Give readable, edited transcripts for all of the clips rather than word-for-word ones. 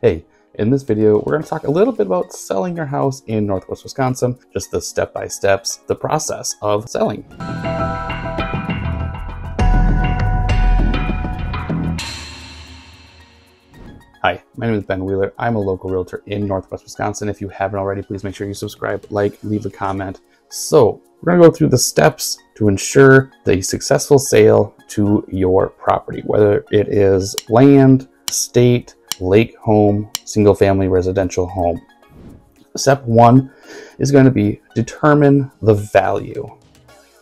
Hey, in this video, we're going to talk a little bit about selling your house in Northwest Wisconsin, just the step-by-steps, the process of selling. Hi, my name is Ben Wheeler. I'm a local realtor in Northwest Wisconsin. If you haven't already, please make sure you subscribe, like, leave a comment. So we're going to go through the steps to ensure the successful sale to your property, whether it is land, estate, lake home, single family residential home. Step one is going to be determine the value.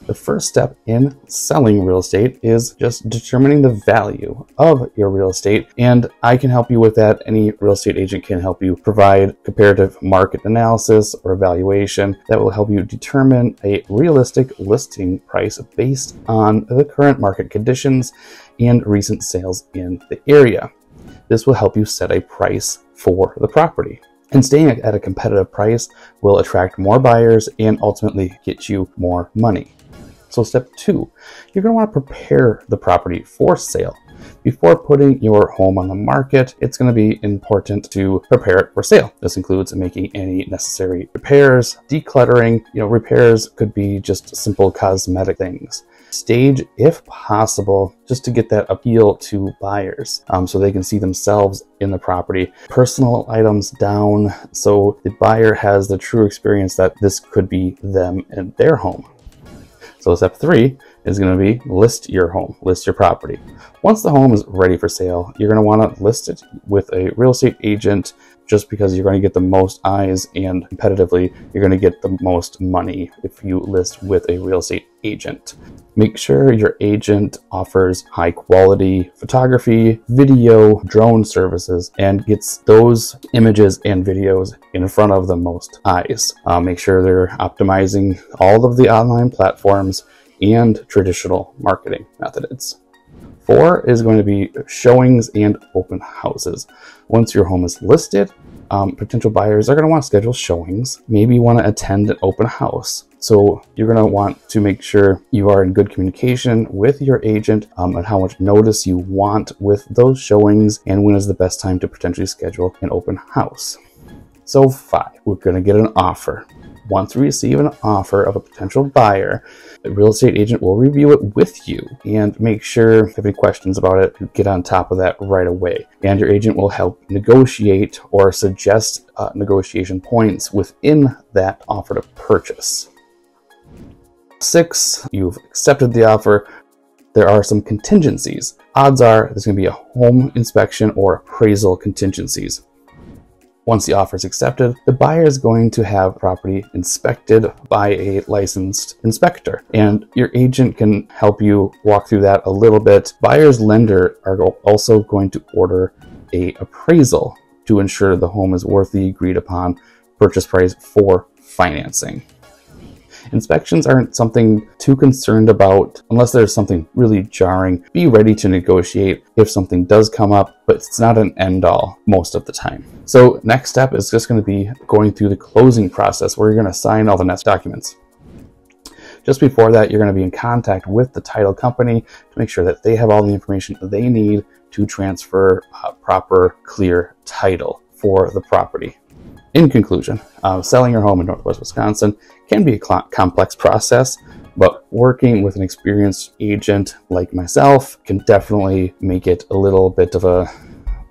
The first step in selling real estate is just determining the value of your real estate, and I can help you with that. Any real estate agent can help you provide comparative market analysis or evaluation that will help you determine a realistic listing price based on the current market conditions and recent sales in the area. This will help you set a price for the property. And staying at a competitive price will attract more buyers and ultimately get you more money. So step two, you're going to want to prepare the property for sale. Before putting your home on the market, it's going to be important to prepare it for sale. This includes making any necessary repairs, decluttering. Repairs could be just simple cosmetic things. Stage, if possible, just to get that appeal to buyers so they can see themselves in the property. Personal items down so the buyer has the true experience that this could be them and their home. So step three is going to be list your home, list your property. Once the home is ready for sale, you're going to want to list it with a real estate agent just because you're going to get the most eyes and competitively, you're going to get the most money if you list with a real estate agent. Make sure your agent offers high quality photography, video, drone services, and gets those images and videos in front of the most eyes. Make sure they're optimizing all of the online platforms and traditional marketing methods. Four is going to be showings and open houses. Once your home is listed, potential buyers are going to want to schedule showings. Maybe you want to attend an open house. So you're going to want to make sure you are in good communication with your agent and how much notice you want with those showings and when is the best time to potentially schedule an open house. So five, we're going to get an offer. Once we receive an offer of a potential buyer, the real estate agent will review it with you and make sure if you have any questions about it, you get on top of that right away. And your agent will help negotiate or suggest negotiation points within that offer to purchase. Six, you've accepted the offer. There are some contingencies. Odds are there's going to be a home inspection or appraisal contingencies. Once the offer is accepted, the buyer is going to have property inspected by a licensed inspector, and your agent can help you walk through that a little bit. Buyer's lender are also going to order an appraisal to ensure the home is worth the agreed upon purchase price for financing. Inspections aren't something too concerned about unless there's something really jarring. Be ready to negotiate if something does come up, but it's not an end-all most of the time. So next step is just going to be going through the closing process where you're going to sign all the necessary documents. Just before that, you're going to be in contact with the title company to make sure that they have all the information they need to transfer proper, clear title for the property. In conclusion, selling your home in Northwest Wisconsin can be a complex process, but working with an experienced agent like myself can definitely make it a little bit of a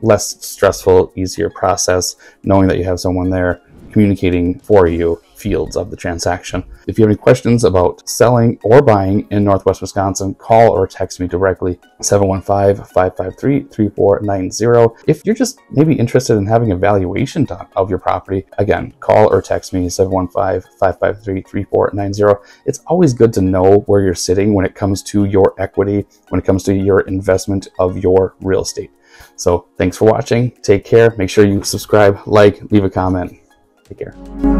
less stressful, easier process, knowing that you have someone there communicating for you fields of the transaction. If you have any questions about selling or buying in Northwest Wisconsin, call or text me directly, 715-553-3490. If you're just maybe interested in having a valuation done of your property, again, call or text me, 715-553-3490. It's always good to know where you're sitting when it comes to your equity, when it comes to your investment of your real estate. So thanks for watching. Take care. Make sure you subscribe, like, leave a comment. Take care.